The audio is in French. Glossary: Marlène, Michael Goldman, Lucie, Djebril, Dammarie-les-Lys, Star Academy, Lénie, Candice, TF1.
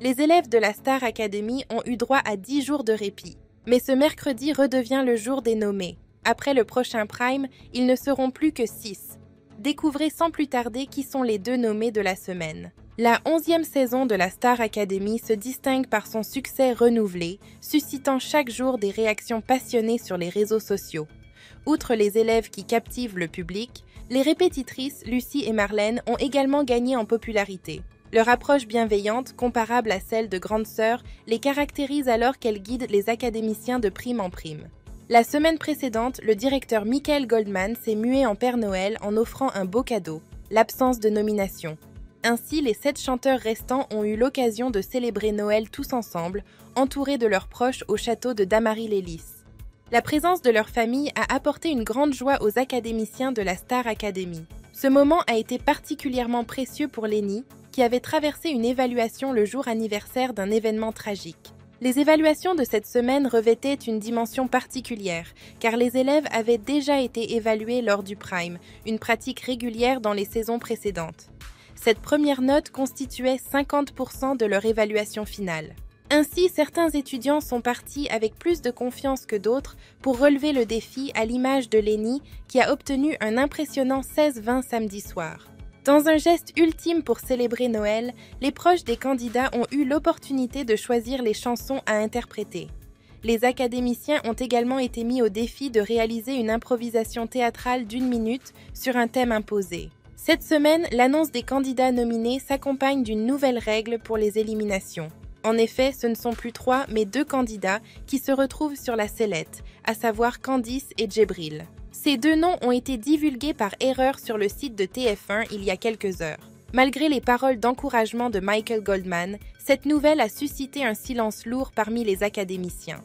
Les élèves de la Star Academy ont eu droit à 10 jours de répit. Mais ce mercredi redevient le jour des nommés. Après le prochain prime, ils ne seront plus que 6. Découvrez sans plus tarder qui sont les deux nommés de la semaine. La 11e saison de la Star Academy se distingue par son succès renouvelé, suscitant chaque jour des réactions passionnées sur les réseaux sociaux. Outre les élèves qui captivent le public, les répétitrices Lucie et Marlène ont également gagné en popularité. Leur approche bienveillante, comparable à celle de grandes sœurs, les caractérise alors qu'elles guident les académiciens de prime en prime. La semaine précédente, le directeur Michael Goldman s'est mué en Père Noël en offrant un beau cadeau, l'absence de nomination. Ainsi, les 7 chanteurs restants ont eu l'occasion de célébrer Noël tous ensemble, entourés de leurs proches au château de Dammarie-les-Lys. La présence de leur famille a apporté une grande joie aux académiciens de la Star Academy. Ce moment a été particulièrement précieux pour Lénie, qui avait traversé une évaluation le jour anniversaire d'un événement tragique. Les évaluations de cette semaine revêtaient une dimension particulière, car les élèves avaient déjà été évalués lors du prime, une pratique régulière dans les saisons précédentes. Cette première note constituait 50% de leur évaluation finale. Ainsi, certains étudiants sont partis avec plus de confiance que d'autres pour relever le défi à l'image de Lénie qui a obtenu un impressionnant 16-20 samedi soir. Dans un geste ultime pour célébrer Noël, les proches des candidats ont eu l'opportunité de choisir les chansons à interpréter. Les académiciens ont également été mis au défi de réaliser une improvisation théâtrale d'1 minute sur un thème imposé. Cette semaine, l'annonce des candidats nominés s'accompagne d'une nouvelle règle pour les éliminations. En effet, ce ne sont plus 3, mais 2 candidats qui se retrouvent sur la sellette, à savoir Candice et Djebril. Ces 2 noms ont été divulgués par erreur sur le site de TF1 il y a quelques heures. Malgré les paroles d'encouragement de Michael Goldman, cette nouvelle a suscité un silence lourd parmi les académiciens.